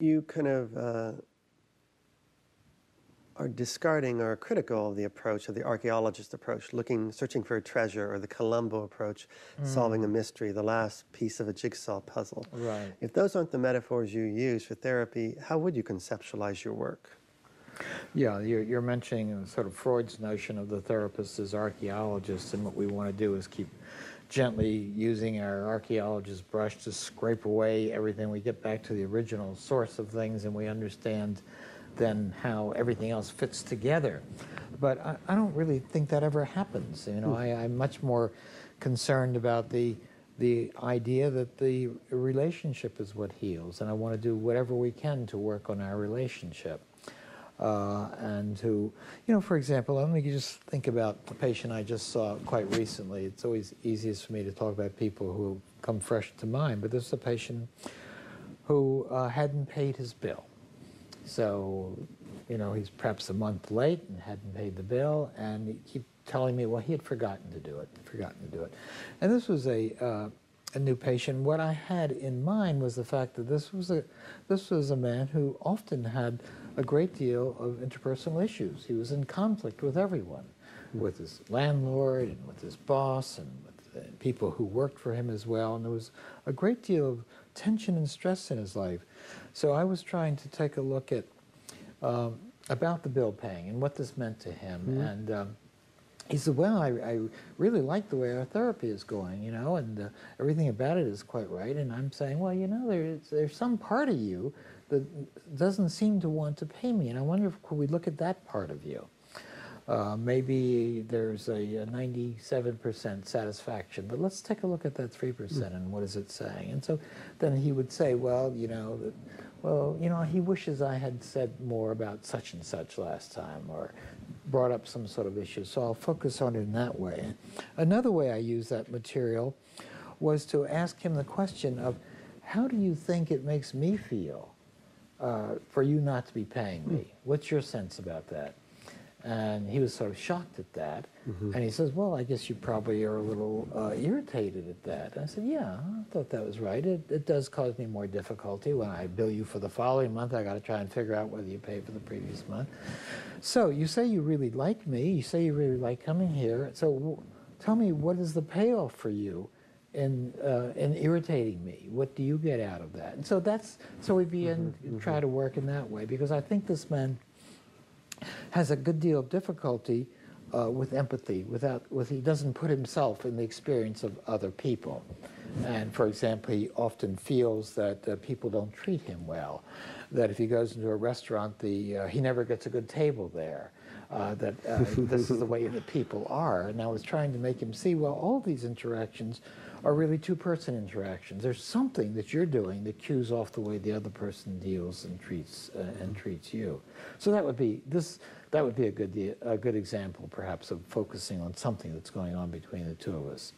you kind of are discarding or are critical of the approach of the archaeologist approach, searching for a treasure, or the Columbo approach, solving a mystery, the last piece of a jigsaw puzzle. Right. If those aren't the metaphors you use for therapy, how would you conceptualize your work? Yeah, you're mentioning sort of Freud's notion of the therapist as archaeologist, and what we want to do is keep gently using our archaeologist brush to scrape away everything. We get back to the original source of things, and we understand then how everything else fits together. But I don't really think that ever happens. You know, I'm much more concerned about the idea that the relationship is what heals, and I want to do whatever we can to work on our relationship. And to, you know, for example, let me just think about the patient I just saw quite recently. It's always easiest for me to talk about people who come fresh to mind, but this is a patient who hadn't paid his bill. So, you know, he's perhaps a month late and hadn't paid the bill, and he kept telling me, well, he had forgotten to do it. And this was a new patient. What I had in mind was the fact that this was a man who often had a great deal of interpersonal issues. He was in conflict with everyone, with his landlord and with his boss and with the people who worked for him as well. And there was a great deal of tension and stress in his life. So I was trying to take a look at about the bill paying and what this meant to him. And he said, well, I really like the way our therapy is going, you know, and everything about it is quite right. And I'm saying, well, you know, there's some part of you that doesn't seem to want to pay me, and I wonder if could we look at that part of you. Maybe there's a 97% satisfaction, but let's take a look at that 3% and what is it saying? And so then he would say, well, you know, he wishes I had said more about such and such last time, or brought up some sort of issue, so I'll focus on it in that way. Another way I used that material was to ask him the question of, how do you think it makes me feel for you not to be paying me? What's your sense about that? And he was sort of shocked at that. And he says, well, I guess you probably are a little irritated at that. And I said, yeah, I thought that was right. It does cause me more difficulty. When I bill you for the following month, I got to try and figure out whether you paid for the previous month. So you say you really like me. You say you really like coming here. So tell me, what is the payoff for you in irritating me? What do you get out of that? And so we begin to try to work in that way, because I think this man has a good deal of difficulty with empathy. He doesn't put himself in the experience of other people. And for example, he often feels that people don't treat him well, that if he goes into a restaurant, he never gets a good table there, that this is the way that people are. And I was trying to make him see, well, all these interactions are really two-person interactions. There's something that you're doing that cues off the way the other person deals and treats you. So that would be a good example, perhaps, of focusing on something that's going on between the two of us.